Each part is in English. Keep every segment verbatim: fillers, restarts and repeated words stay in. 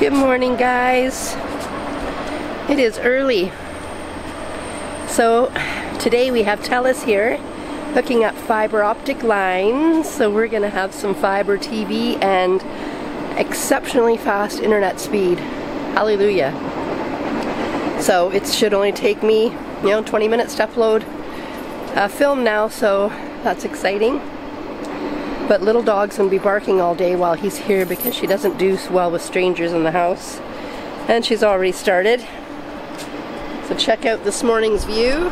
Good morning, guys. It is early. So today we have TELUS here hooking up fiber optic lines. So we're gonna have some fiber T V and exceptionally fast internet speed. Hallelujah. So it should only take me, you know, twenty minutes to upload a film now, so that's exciting. But little dog's gonna be barking all day while he's here because she doesn't do well with strangers in the house. And she's already started. So check out this morning's view.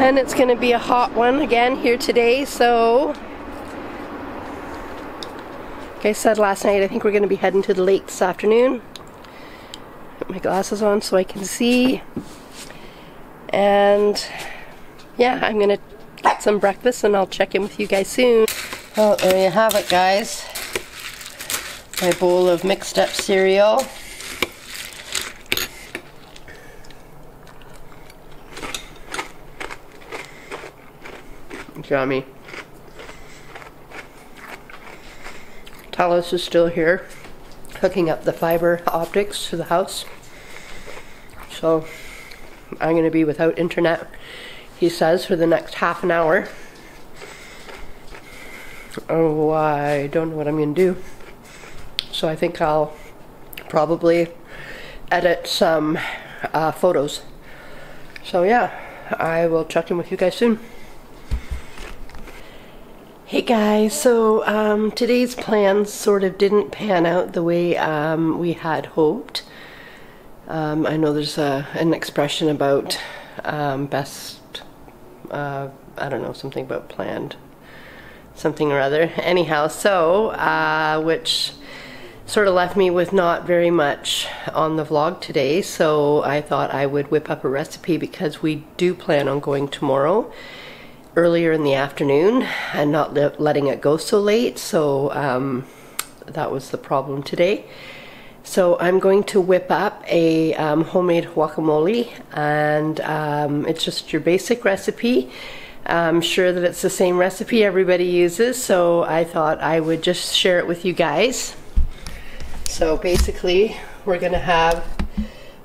And it's gonna be a hot one again here today, so like I said last night, I think we're going to be heading to the lake this afternoon. Put my glasses on so I can see. And yeah, I'm going to get some breakfast and I'll check in with you guys soon. Well, there you have it, guys. My bowl of mixed up cereal. Yummy. TELUS is still here hooking up the fiber optics to the house, so I'm going to be without internet, he says, for the next half an hour. Oh, I don't know what I'm going to do, so I think I'll probably edit some uh, photos. So yeah, I will check in with you guys soon. Hey guys, so um, today's plans sort of didn't pan out the way um, we had hoped. Um, I know there's a, an expression about um, best, uh, I don't know, something about planned, something or other. Anyhow, so, uh, which sort of left me with not very much on the vlog today, so I thought I would whip up a recipe because we do plan on going tomorrow earlier in the afternoon and not le letting it go so late, so um, that was the problem today. So I'm going to whip up a um, homemade guacamole, and um, it's just your basic recipe. I'm sure that it's the same recipe everybody uses, so I thought I would just share it with you guys. So basically we're gonna have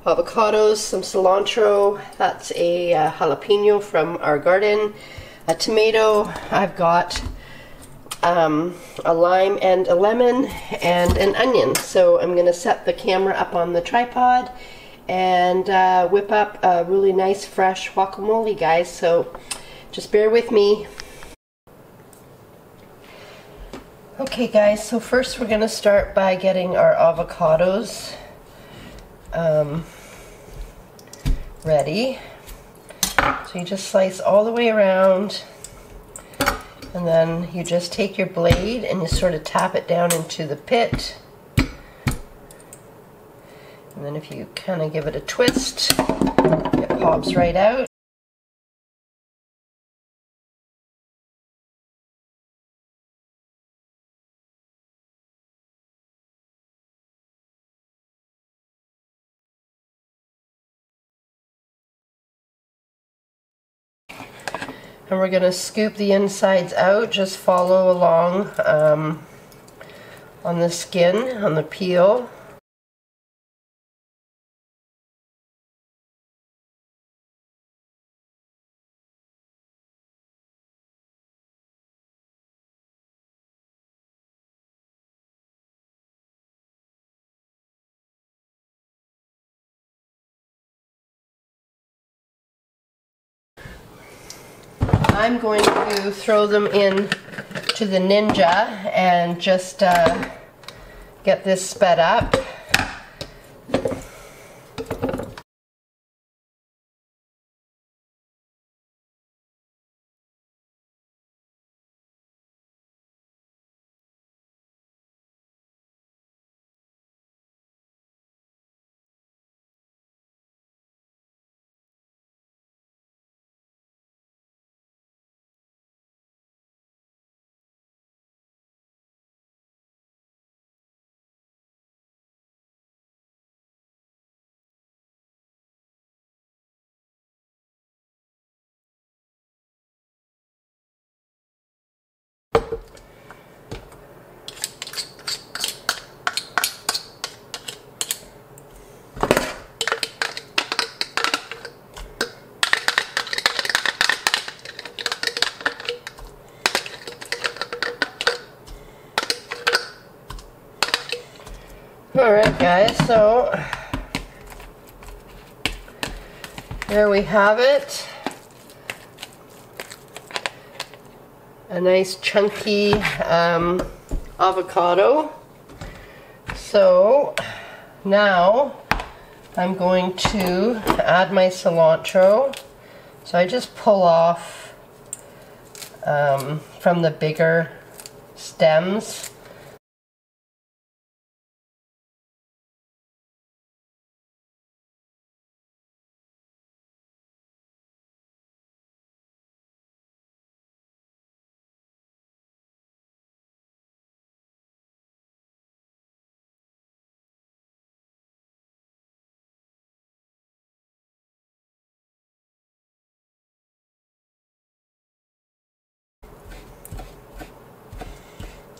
avocados, some cilantro, that's a uh, jalapeno from our garden, a tomato, I've got um, a lime and a lemon, and an onion. So I'm going to set the camera up on the tripod and uh, whip up a really nice fresh guacamole, guys, so just bear with me. Okay guys, so first we're going to start by getting our avocados um, ready. So you just slice all the way around, and then you just take your blade and you sort of tap it down into the pit, and then if you kind of give it a twist, it pops right out. And we're going to scoop the insides out, just follow along um, on the skin, on the peel. I'm going to throw them in to the Ninja and just uh, get this sped up. Alright guys, so there we have it. A nice chunky um, avocado. So now I'm going to add my cilantro. So I just pull off um, from the bigger stems.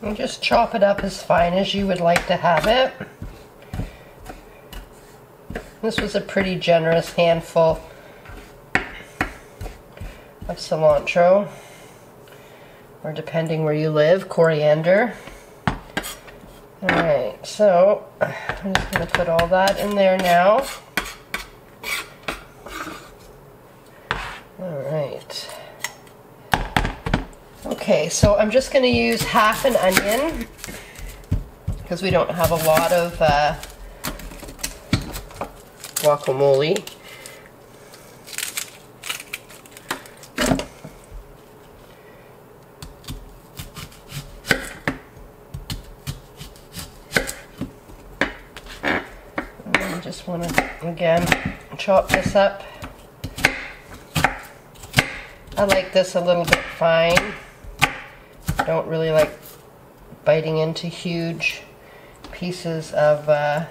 And just chop it up as fine as you would like to have it. This was a pretty generous handful of cilantro, or depending where you live, coriander. Alright, so I'm just going to put all that in there now. Alright. Okay, so I'm just going to use half an onion because we don't have a lot of uh, guacamole. And I just want to, again, chop this up. I like this a little bit fine. Don't really like biting into huge pieces of uh,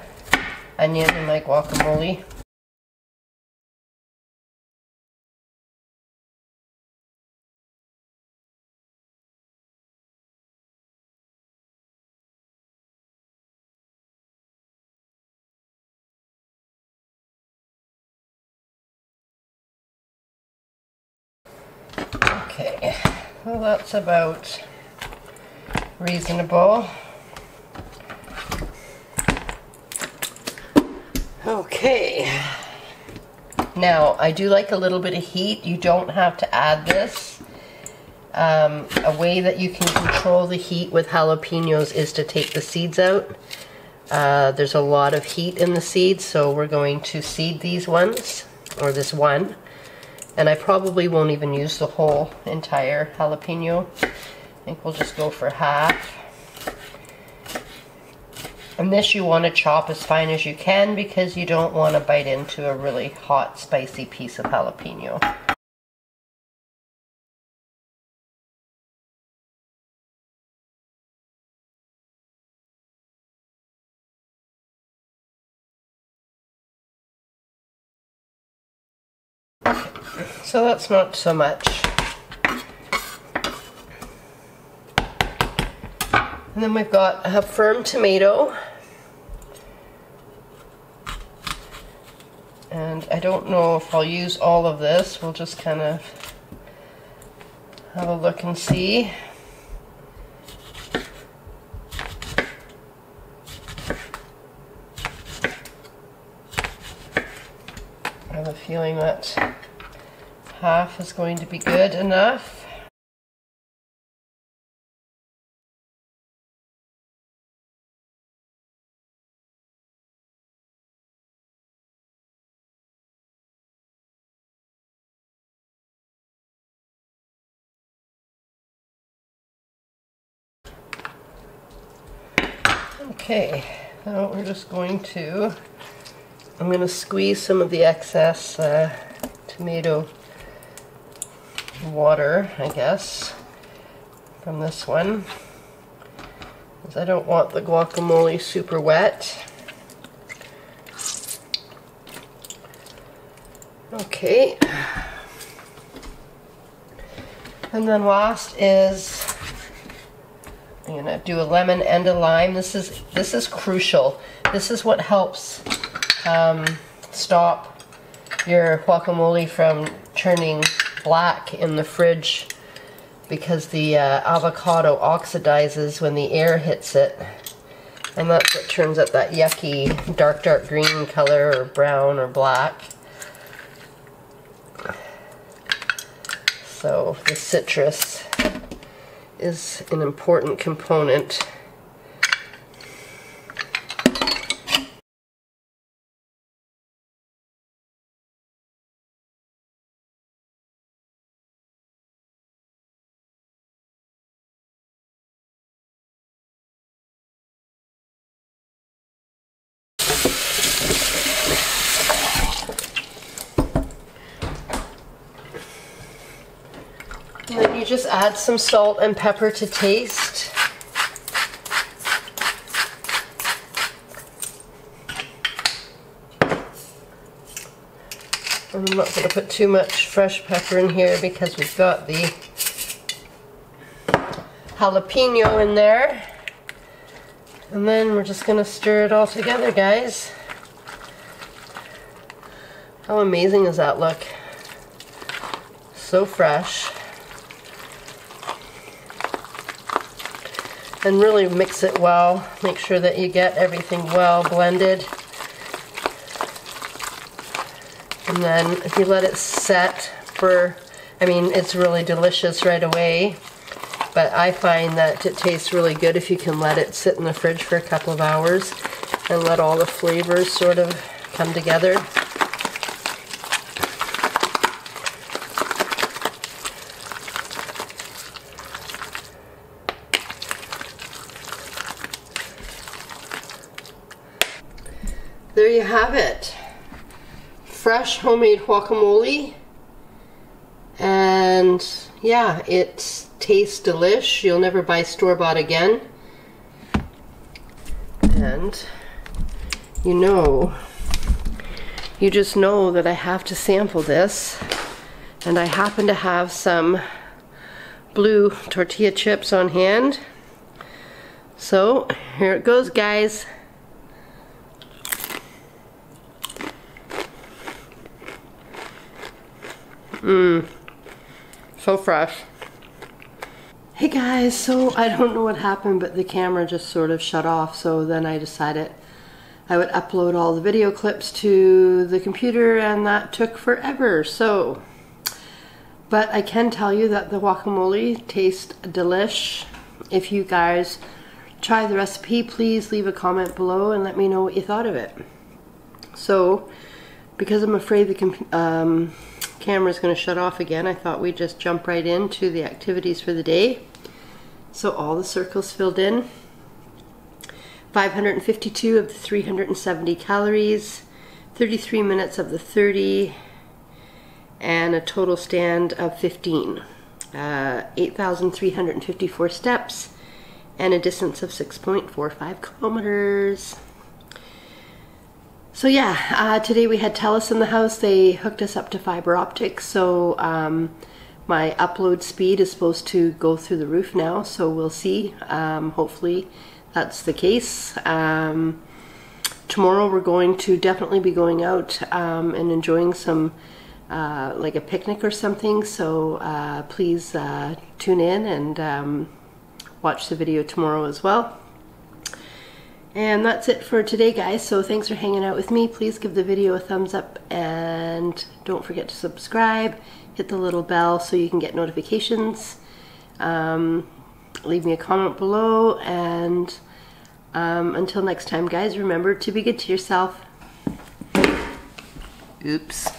onion in my guacamole. Okay, well that's about reasonable. Okay, now I do like a little bit of heat. You don't have to add this. Um, a way that you can control the heat with jalapenos is to take the seeds out. Uh, there's a lot of heat in the seeds, so we're going to seed these ones, or this one. And I probably won't even use the whole entire jalapeno. I think we'll just go for half. And this you want to chop as fine as you can because you don't want to bite into a really hot, spicy piece of jalapeno. Okay. So that's not so much. And then we've got a firm tomato, and I don't know if I'll use all of this. We'll just kind of have a look and see. I have a feeling that half is going to be good enough. Okay, now we're just going to, I'm going to squeeze some of the excess uh, tomato water, I guess, from this one, because I don't want the guacamole super wet. Okay, and then last is I'm gonna do a lemon and a lime. This is this is crucial. This is what helps um, stop your guacamole from turning black in the fridge, because the uh, avocado oxidizes when the air hits it, and that's what turns up that yucky dark dark green color or brown or black. So the citrus is an important component. And then you just add some salt and pepper to taste. I'm not going to put too much fresh pepper in here because we've got the jalapeno in there. And then we're just going to stir it all together, guys. How amazing does that look? So fresh. And really mix it well. Make sure that you get everything well blended. And then if you let it set for, I mean, it's really delicious right away, but I find that it tastes really good if you can let it sit in the fridge for a couple of hours and let all the flavors sort of come together. There you have it. Fresh homemade guacamole. And yeah, it tastes delish. You'll never buy store-bought again. And you know, you just know that I have to sample this. And I happen to have some blue tortilla chips on hand. So here it goes, guys. Mmm, so fresh. Hey guys, so I don't know what happened, but the camera just sort of shut off, so then I decided I would upload all the video clips to the computer, and that took forever, so. But I can tell you that the guacamole tastes delish. If you guys try the recipe, please leave a comment below and let me know what you thought of it. So, because I'm afraid the comp um, camera's going to shut off again, I thought we'd just jump right into the activities for the day. So all the circles filled in. five hundred fifty-two of the three hundred seventy calories, thirty-three minutes of the thirty, and a total stand of fifteen. Uh, eight thousand three hundred fifty-four steps and a distance of six point four five kilometers. So yeah, uh, today we had TELUS in the house. They hooked us up to fiber optics, so um, my upload speed is supposed to go through the roof now, so we'll see. Um, hopefully that's the case. Um, tomorrow we're going to definitely be going out um, and enjoying some, uh, like a picnic or something, so uh, please uh, tune in and um, watch the video tomorrow as well. And that's it for today, guys, so thanks for hanging out with me. Please give the video a thumbs up and don't forget to subscribe. Hit the little bell so you can get notifications. Um, leave me a comment below, and um, until next time, guys, remember to be good to yourself. Oops.